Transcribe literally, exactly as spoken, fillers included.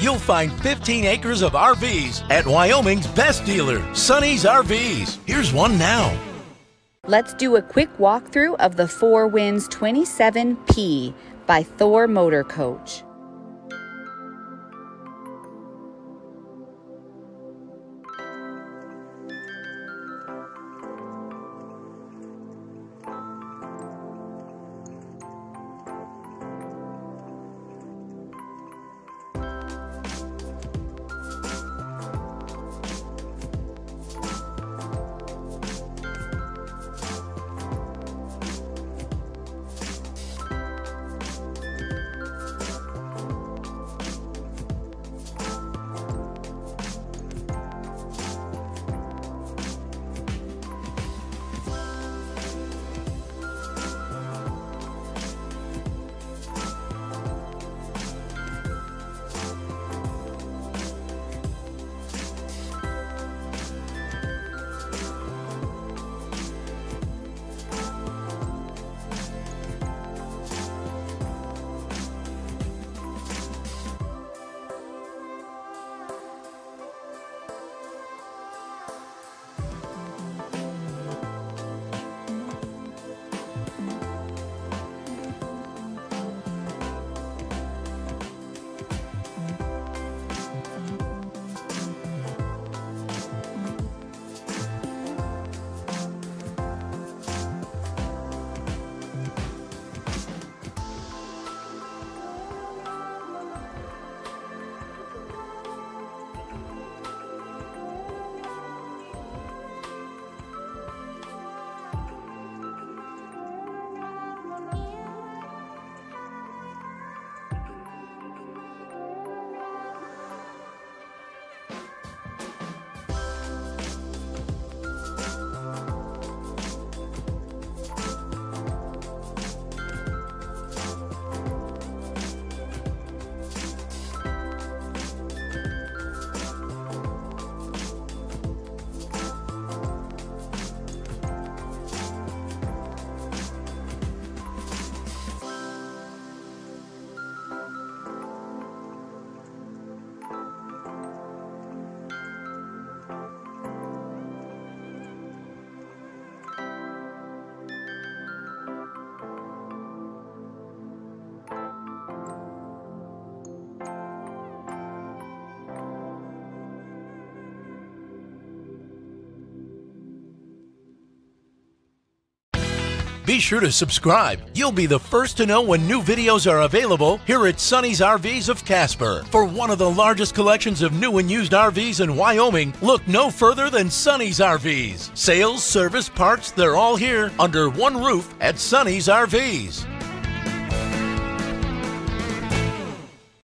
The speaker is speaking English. you'll find fifteen acres of R Vs at Wyoming's best dealer, Sonny's R Vs. Here's one now. Let's do a quick walkthrough of the Four Winds twenty-seven P by Thor Motor Coach. Be sure to subscribe. You'll be the first to know when new videos are available here at Sonny's R Vs of Casper. For one of the largest collections of new and used R Vs in Wyoming, look no further than Sonny's R Vs. Sales, service, parts, they're all here under one roof at Sonny's R Vs.